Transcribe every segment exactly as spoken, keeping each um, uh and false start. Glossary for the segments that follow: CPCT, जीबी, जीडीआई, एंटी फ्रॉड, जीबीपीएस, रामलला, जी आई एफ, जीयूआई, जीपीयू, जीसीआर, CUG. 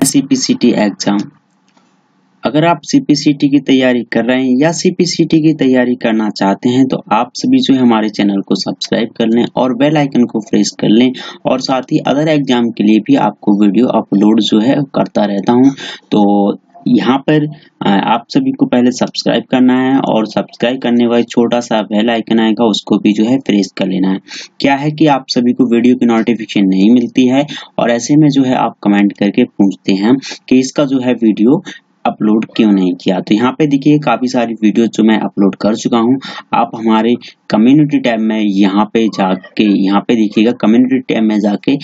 है CPCT exam. अगर आप सीपीसीटी की तैयारी कर रहे हैं या सीपीसीटी की तैयारी करना चाहते हैं तो आप सभी जो है हमारे चैनल को सब्सक्राइब कर लें और बेल आइकन को प्रेस कर लें, और साथ ही अदर एग्जाम के लिए भी आपको वीडियो अपलोड जो है करता रहता हूं। तो यहाँ पर आप सभी को पहले सब्सक्राइब करना है और सब्सक्राइब करने वाला छोटा सा बेल आइकन आएगा उसको भी जो है प्रेस कर लेना है। क्या है कि आप सभी को वीडियो की नोटिफिकेशन नहीं मिलती है और ऐसे में जो है आप कमेंट करके पूछते हैं कि इसका जो है वीडियो अपलोड क्यों नहीं किया। तो यहाँ पे देखिए काफ़ी सारी वीडियो जो मैं अपलोड कर चुका हूँ। आप हमारे कम्युनिटी टैब में यहाँ पे जाके यहाँ पे देखिएगा कम्युनिटी टैब में जाके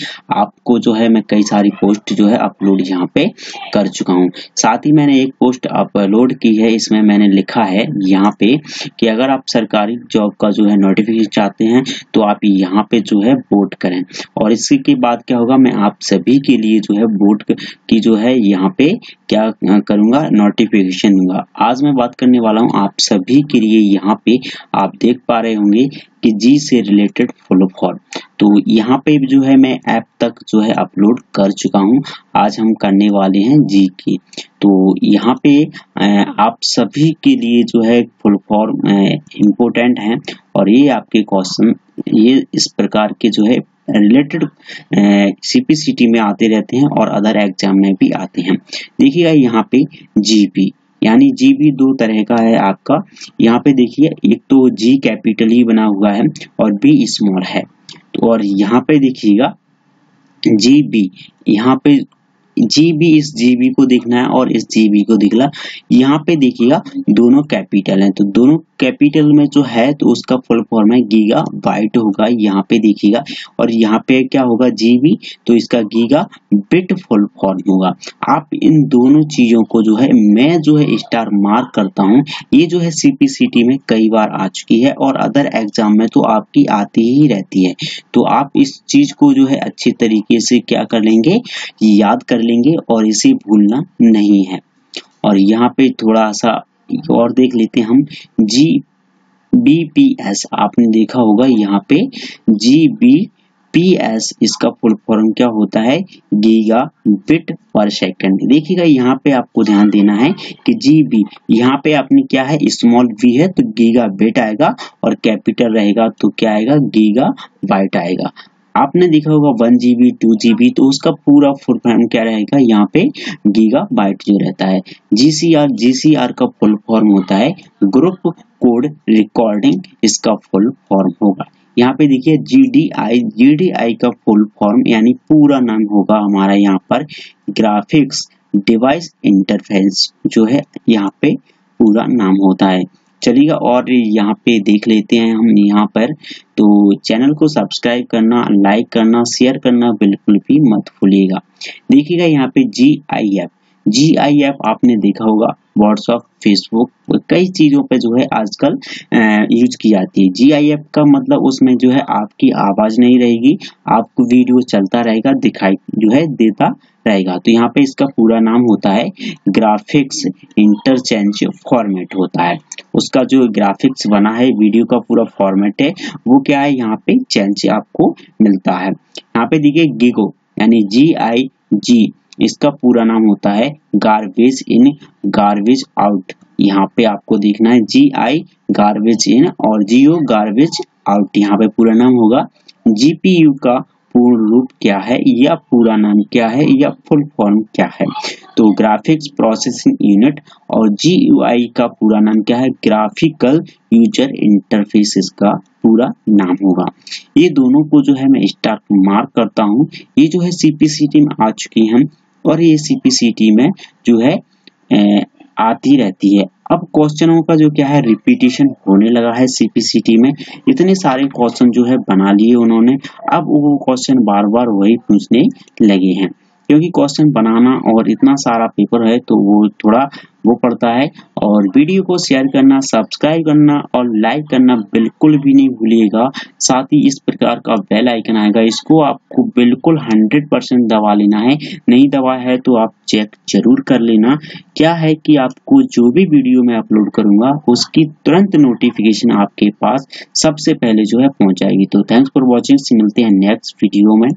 आपको जो है मैं कई सारी पोस्ट जो है अपलोड यहाँ पे कर चुका हूँ। साथ ही मैंने एक पोस्ट अपलोड की है, इसमें मैंने लिखा है यहाँ पे कि अगर आप सरकारी जॉब का जो है नोटिफिकेशन चाहते हैं तो आप यहाँ पे जो है वोट करें, और इसी के बाद क्या होगा मैं आप सभी के लिए जो है वोट की जो है यहाँ पे क्या करूँगा नोटिफिकेशन दूंगा। आज मैं बात करने वाला हूँ आप सभी के लिए, यहाँ पे आप देख पा रहे होंगे कि जी से रिलेटेड फुल फॉर्म। तो यहाँ पे जो है मैं ऐप तक जो है अपलोड कर चुका हूँ, आज हम करने वाले हैं जी की। तो यहाँ पे आप सभी के लिए जो है फुल फॉर्म इम्पोर्टेंट है और ये आपके क्वेश्चन ये इस प्रकार के जो है रिलेटेड सीपीसीटी में आते रहते हैं और अदर एग्जाम में भी आते हैं। देखिएगा यहाँ पे जीपी यानी जी भी दो तरह का है आपका। यहाँ पे देखिए एक तो जी कैपिटल ही बना हुआ है और बी स्मॉल है, तो और यहाँ पे देखिएगा जी बी, यहाँ पे जी बी इस जी बी को देखना है और इस जी बी को दिखला। यहाँ पे देखिएगा दोनों कैपिटल हैं, तो दोनों कैपिटल में जो है तो उसका फुल फॉर्म है गीगा बाइट होगा। यहाँ पे देखिएगा और यहाँ पे क्या होगा जी बी, तो इसका गीगा बिट फुल फॉर्म होगा। आप इन दोनों चीजों को जो है मैं जो है स्टार मार्क करता हूँ। ये जो है सीपीसीटी में कई बार आ चुकी है और अदर एग्जाम में तो आपकी आती ही रहती है। तो आप इस चीज को जो है अच्छे तरीके से क्या कर लेंगे याद कर लेंगे और इसे भूलना नहीं है। और यहाँ पे थोड़ा सा और देख लेते हैं हम जी बी पी एस। आपने देखा होगा यहाँ पे जी बी पी एस, इसका फुल फॉर्म क्या होता है गीगा बिट पर सेकंड। देखिएगा यहाँ पे आपको ध्यान देना है कि जी बी यहाँ पे आपने क्या है स्मॉल बी है तो गीगा बिट आएगा और कैपिटल रहेगा तो क्या आएगा गीगा बाइट आएगा। आपने देखा होगा वन जीबी टू जीबी तो उसका पूरा फुल फॉर्म क्या रहेगा यहाँ पे गीगा बाइट जो रहता है। जीसीआर जीसीआर का फुल फॉर्म होता है ग्रुप कोड रिकॉर्डिंग, इसका फुल फॉर्म होगा। यहाँ पे देखिए जीडीआई जीडीआई का फुल फॉर्म यानी पूरा नाम होगा हमारा यहाँ पर ग्राफिक्स डिवाइस इंटरफेस, जो है यहाँ पे पूरा नाम होता है। चलिएगा और यहाँ पे देख लेते हैं हम यहाँ पर। तो चैनल को सब्सक्राइब करना, लाइक करना, शेयर करना बिल्कुल भी मत भूलिएगा। देखिएगा यहाँ पे जी आई एफ जी आई एफ आपने देखा होगा व्हाट्सएप फेसबुक कई चीज़ों पे जो है आजकल यूज की जाती है। जी आई एफ का मतलब उसमें जो है आपकी आवाज़ नहीं रहेगी, आपको वीडियो चलता रहेगा दिखाई जो है देता रहेगा। तो यहाँ पे इसका पूरा नाम होता है ग्राफिक्स इंटरचेंज फॉर्मेट होता है। उसका जो ग्राफिक्स बना है वीडियो का पूरा फॉर्मेट है वो क्या है यहाँ पे चेंज आपको मिलता है। यहाँ पे देखिए गीगो यानी जी आई जी, इसका पूरा नाम होता है गार्बेज इन गार्बेज आउट। यहाँ पे आपको देखना है जी आई गार्बेज इन और जीओ गार्बेज आउट, यहाँ पे पूरा नाम होगा। जीपीयू का पूर्ण रूप क्या है या पूरा नाम क्या है या फुल फॉर्म क्या है, तो ग्राफिक्स प्रोसेसिंग यूनिट। और जीयूआई का पूरा नाम क्या है ग्राफिकल यूजर इंटरफेस, इसका पूरा नाम होगा। ये दोनों को जो है मैं स्टार मार्क करता हूँ। ये जो है सीपीसीटी में आ चुकी हैं और ये सीपीसीटी में जो है ए, आती रहती है। अब क्वेश्चनों का जो क्या है रिपीटिशन होने लगा है सीपीसीटी में, इतने सारे क्वेश्चन जो है बना लिए उन्होंने। अब वो क्वेश्चन बार बार वही पूछने लगे हैं क्योंकि क्वेश्चन बनाना और इतना सारा पेपर है तो वो थोड़ा वो पड़ता है। और वीडियो को शेयर करना, सब्सक्राइब करना और लाइक करना बिल्कुल भी नहीं भूलिएगा। साथ ही इस प्रकार का बेल आइकन आएगा इसको आपको बिल्कुल हंड्रेड परसेंट दबा लेना है, नहीं दबा है तो आप चेक जरूर कर लेना। क्या है कि आपको जो भी वीडियो मैं अपलोड करूंगा उसकी तुरंत नोटिफिकेशन आपके पास सबसे पहले जो है पहुंच जाएगी। तो थैंक्स फॉर वॉचिंग, मिलते हैं नेक्स्ट वीडियो में।